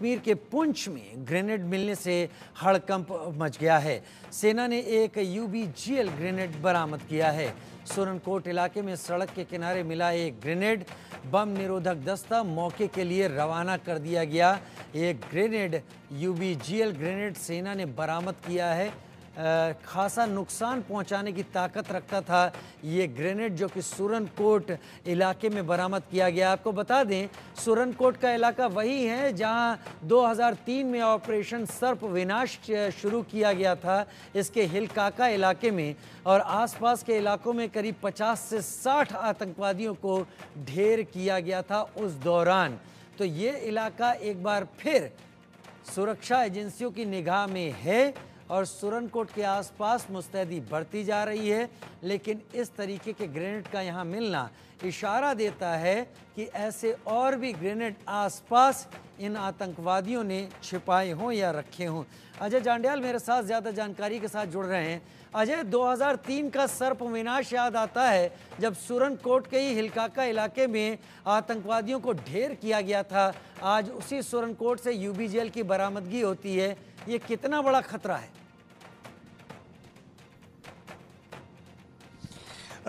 कश्मीर के पुंछ में ग्रेनेड मिलने से हड़कंप मच गया है। सेना ने एक UBGL ग्रेनेड बरामद किया है। सोरनकोट इलाके में सड़क के किनारे मिला एक ग्रेनेड। बम निरोधक दस्ता मौके के लिए रवाना कर दिया गया। एक ग्रेनेड UBGL ग्रेनेड सेना ने बरामद किया है। खासा नुकसान पहुंचाने की ताकत रखता था ये ग्रेनेड, जो कि सोरनकोट इलाके में बरामद किया गया। आपको बता दें, सोरनकोट का इलाका वही है जहां 2003 में ऑपरेशन सर्प विनाश शुरू किया गया था। इसके हिलकाका इलाके में और आसपास के इलाकों में करीब 50 से 60 आतंकवादियों को ढेर किया गया था उस दौरान। तो ये इलाका एक बार फिर सुरक्षा एजेंसियों की निगाह में है और सोरनकोट के आसपास मुस्तैदी बढ़ती जा रही है। लेकिन इस तरीके के ग्रेनेड का यहाँ मिलना इशारा देता है कि ऐसे और भी ग्रेनेड आसपास इन आतंकवादियों ने छिपाए हों या रखे हों। अजय जांडियाल मेरे साथ ज़्यादा जानकारी के साथ जुड़ रहे हैं। अजय, 2003 का सर्प विनाश याद आता है जब सोरनकोट के ही हिलकाका इलाके में आतंकवादियों को ढेर किया गया था। आज उसी सोरनकोट से UBGL की बरामदगी होती है। ये कितना बड़ा खतरा है?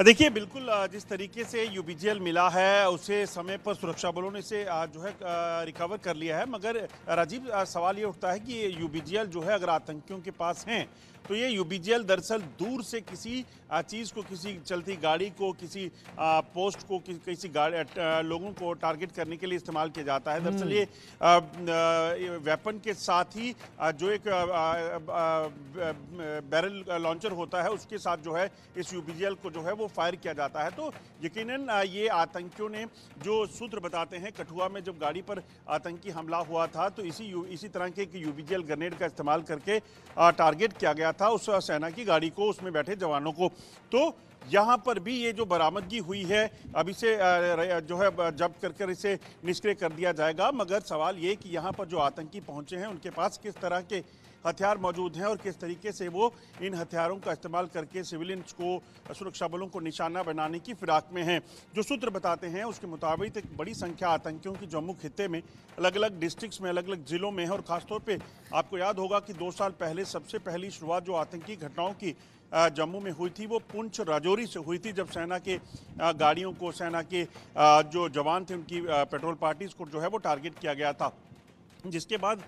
देखिए, बिल्कुल जिस तरीके से UBGL मिला है उसे समय पर सुरक्षा बलों ने से जो है रिकवर कर लिया है। मगर राजीव, सवाल ये उठता है कि UBGL जो है अगर आतंकियों के पास हैं तो ये UBGL दरअसल दूर से किसी चीज़ को, किसी चलती गाड़ी को, किसी पोस्ट को, किसी लोगों को टारगेट करने के लिए इस्तेमाल किया जाता है। दरअसल ये वेपन के साथ ही जो एक बैरल लॉन्चर होता है उसके साथ जो है इस UBGL को जो है वो फायर किया जाता है। तो यकीनन ये आतंकियों ने, जो सूत्र बताते हैं, कठुआ में जब गाड़ी पर आतंकी हमला हुआ था तो इसी तरह के UBGL ग्रेनेड का इस्तेमाल करके टारगेट किया गया था उस सेना की गाड़ी को, उसमें बैठे जवानों को। तो यहाँ पर भी ये जो बरामदगी हुई है, अब इसे जो है जब्त कर इसे निष्क्रिय कर दिया जाएगा। मगर सवाल ये कि यहाँ पर जो आतंकी पहुंचे हैं उनके पास किस तरह के हथियार मौजूद हैं और किस तरीके से वो इन हथियारों का इस्तेमाल करके सिविलियंस को, सुरक्षा बलों को निशाना बनाने की फिराक में हैं। जो सूत्र बताते हैं उसके मुताबिक एक बड़ी संख्या आतंकियों की जम्मू खिते में अलग अलग डिस्ट्रिक्ट्स में, अलग अलग ज़िलों में है। और ख़ासतौर पर आपको याद होगा कि 2 साल पहले सबसे पहली शुरुआत जो आतंकी घटनाओं की जम्मू में हुई थी वो पुंछ राजौरी से हुई थी, जब सेना के गाड़ियों को, सेना के जो जवान थे उनकी पेट्रोल पार्टीज़ को जो है वो टारगेट किया गया था। जिसके बाद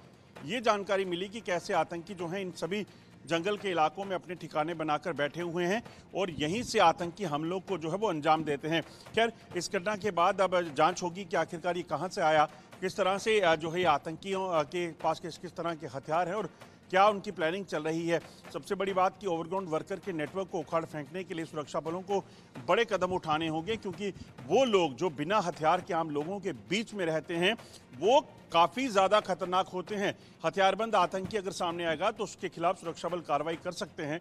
ये जानकारी मिली कि कैसे आतंकी जो हैं इन सभी जंगल के इलाकों में अपने ठिकाने बनाकर बैठे हुए हैं और यहीं से आतंकी हमलों को जो है वो अंजाम देते हैं। खैर, इस घटना के बाद अब जांच होगी कि आखिरकार ये कहां से आया, किस तरह से जो है आतंकियों के पास किस तरह के हथियार हैं और क्या उनकी प्लानिंग चल रही है। सबसे बड़ी बात कि ओवरग्राउंड वर्कर के नेटवर्क को उखाड़ फेंकने के लिए सुरक्षा बलों को बड़े कदम उठाने होंगे, क्योंकि वो लोग जो बिना हथियार के आम लोगों के बीच में रहते हैं वो काफ़ी ज़्यादा खतरनाक होते हैं। हथियारबंद आतंकी अगर सामने आएगा तो उसके खिलाफ सुरक्षा बल कार्रवाई कर सकते हैं,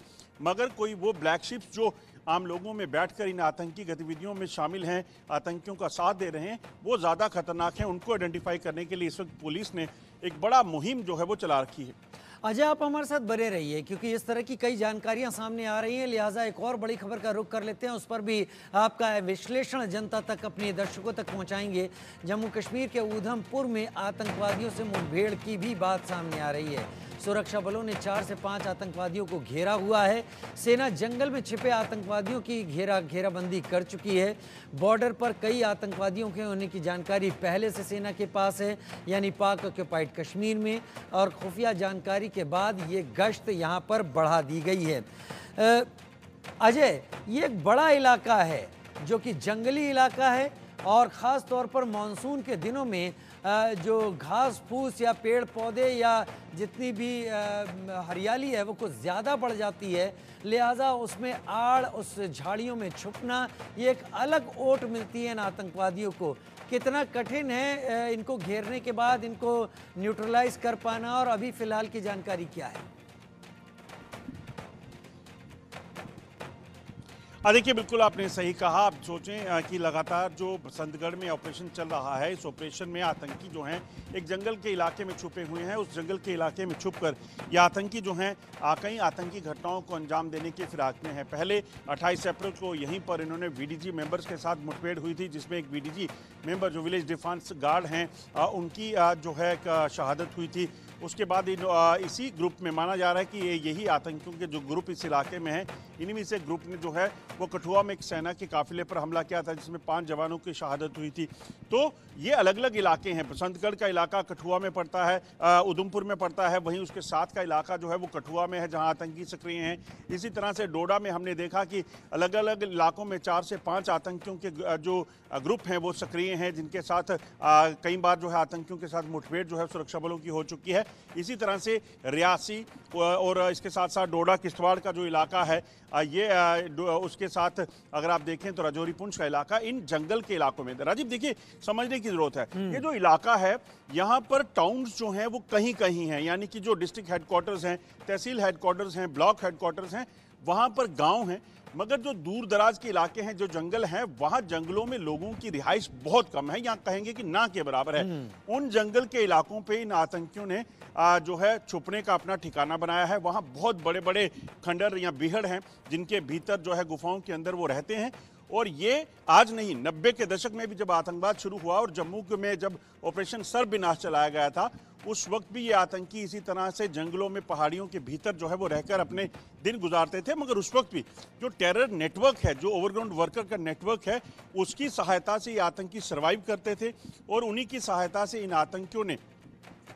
मगर कोई वो ब्लैक शिप्स जो आम लोगों में बैठकर इन आतंकी गतिविधियों में शामिल हैं, आतंकियों का साथ दे रहे हैं, वो ज़्यादा खतरनाक हैं। उनको आइडेंटिफाई करने के लिए इस वक्त पुलिस ने एक बड़ा मुहिम जो है वो चला रखी है। अजय, आप हमारे साथ बने रहिए क्योंकि इस तरह की कई जानकारियां सामने आ रही हैं। लिहाजा एक और बड़ी खबर का रुख कर लेते हैं, उस पर भी आपका विश्लेषण जनता तक, अपने दर्शकों तक पहुंचाएंगे। जम्मू कश्मीर के ऊधमपुर में आतंकवादियों से मुठभेड़ की भी बात सामने आ रही है। सुरक्षा बलों ने 4 से 5 आतंकवादियों को घेरा हुआ है। सेना जंगल में छिपे आतंकवादियों की घेराबंदी कर चुकी है। बॉर्डर पर कई आतंकवादियों के होने की जानकारी पहले से सेना के पास है, यानी पाक ऑक्यूपाइड कश्मीर में, और खुफिया जानकारी के बाद ये गश्त यहाँ पर बढ़ा दी गई है। अजय, ये एक बड़ा इलाका है जो कि जंगली इलाका है और ख़ास तौर पर मानसून के दिनों में जो घास फूस या पेड़ पौधे या जितनी भी हरियाली है वो कुछ ज़्यादा बढ़ जाती है। लिहाजा उसमें आड़, उस झाड़ियों में छुपना, ये एक अलग ओट मिलती है इन आतंकवादियों को। कितना कठिन है इनको घेरने के बाद इनको न्यूट्रलाइज कर पाना, और अभी फ़िलहाल की जानकारी क्या है? देखिए बिल्कुल आपने सही कहा। आप सोचें कि लगातार जो बसंतगढ़ में ऑपरेशन चल रहा है, इस ऑपरेशन में आतंकी जो हैं एक जंगल के इलाके में छुपे हुए हैं। उस जंगल के इलाके में छुपकर ये आतंकी जो हैं कई आतंकी घटनाओं को अंजाम देने के फिराक में हैं। पहले 28 अप्रैल को यहीं पर इन्होंने VDG मेंबर्स के साथ मुठभेड़ हुई थी, जिसमें एक VDG मेंबर जो विलेज डिफेंस गार्ड हैं उनकी जो है शहादत हुई थी। उसके बाद इसी ग्रुप में माना जा रहा है कि यही आतंकियों के जो ग्रुप इस इलाके में है, इन्हीं में से ग्रुप ने जो है वो कठुआ में एक सेना के काफिले पर हमला किया था, जिसमें 5 जवानों की शहादत हुई थी। तो ये अलग अलग इलाके हैं। बसंतगढ़ का इलाका कठुआ में पड़ता है, उधमपुर में पड़ता है, वहीं उसके साथ का इलाका जो है वो कठुआ में है जहाँ आतंकी सक्रिय हैं। इसी तरह से डोडा में हमने देखा कि अलग अलग इलाकों में 4 से 5 आतंकियों के जो ग्रुप हैं वो सक्रिय हैं, जिनके साथ कई बार जो है आतंकियों के साथ मुठभेड़ जो है सुरक्षा बलों की हो चुकी है। इसी तरह से रियासी और इसके साथ साथ डोडा किश्तवाड़ का जो इलाका है ये उसके साथ अगर आप देखें तो राजौरी पुंछ का इलाका, इन जंगल के इलाकों में। राजीव देखिए समझने की जरूरत है, ये जो इलाका है यहाँ पर टाउन्स जो हैं वो कहीं कहीं हैं, यानी कि जो डिस्ट्रिक्ट हेडक्वार्टर्स हैं, तहसील हेडक्वार्टर्स हैं, ब्लॉक हेडक्वार्टर्स हैं, वहाँ पर गांव हैं। मगर जो दूर दराज के इलाके हैं, जो जंगल हैं, वहाँ जंगलों में लोगों की रिहाइश बहुत कम है, यहाँ कहेंगे कि ना के बराबर है। उन जंगल के इलाकों पे इन आतंकियों ने जो है छुपने का अपना ठिकाना बनाया है। वहाँ बहुत बड़े बड़े खंडर या बिहड़ हैं, जिनके भीतर जो है गुफाओं के अंदर वो रहते हैं। और ये आज नहीं, 90 के दशक में भी जब आतंकवाद शुरू हुआ और जम्मू में जब ऑपरेशन सर्पविनाश चलाया गया था, उस वक्त भी ये आतंकी इसी तरह से जंगलों में पहाड़ियों के भीतर जो है वो रहकर अपने दिन गुजारते थे। मगर उस वक्त भी जो टेरर नेटवर्क है, जो ओवरग्राउंड वर्कर का नेटवर्क है, उसकी सहायता से ये आतंकी सर्वाइव करते थे और उन्हीं की सहायता से इन आतंकियों ने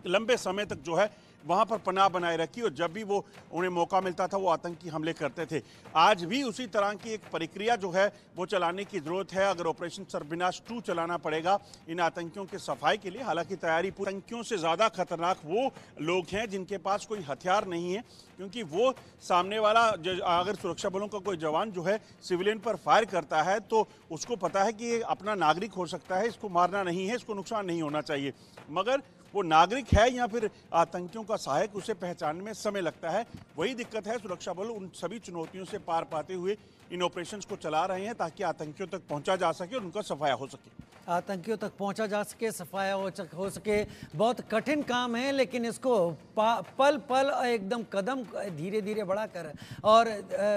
लंबे समय तक जो है वहाँ पर पनाह बनाए रखी और जब भी वो उन्हें मौका मिलता था वो आतंकी हमले करते थे। आज भी उसी तरह की एक प्रक्रिया जो है वो चलाने की ज़रूरत है। अगर ऑपरेशन सर्पविनाश 2 चलाना पड़ेगा इन आतंकियों के सफाई के लिए, हालांकि तैयारी पूरी। आतंकियों से ज़्यादा खतरनाक वो लोग हैं जिनके पास कोई हथियार नहीं है, क्योंकि वो सामने वाला अगर सुरक्षा बलों का कोई जवान जो है सिविलियन पर फायर करता है तो उसको पता है कि ये अपना नागरिक हो सकता है, इसको मारना नहीं है, इसको नुकसान नहीं होना चाहिए। मगर वो नागरिक है या फिर आतंकियों का सहायक, उसे पहचानने में समय लगता है। वही दिक्कत है, सुरक्षा बल उन सभी चुनौतियों से पार पाते हुए इन ऑपरेशंस को चला रहे हैं ताकि आतंकियों तक पहुंचा जा सके और उनका सफाया हो सके। आतंकियों तक पहुंचा जा सके, सफाया हो सके। बहुत कठिन काम है, लेकिन इसको पल पल एकदम कदम धीरे धीरे बढ़ाकर और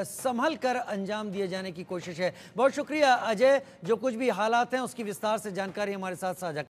संभल कर अंजाम दिए जाने की कोशिश है। बहुत शुक्रिया अजय, जो कुछ भी हालात हैं उसकी विस्तार से जानकारी हमारे साथ साझा